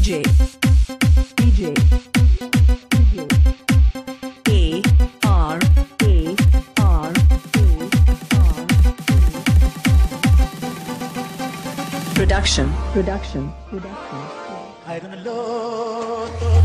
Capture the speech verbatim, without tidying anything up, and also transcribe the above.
DJ DJ A R A R A Production Production Production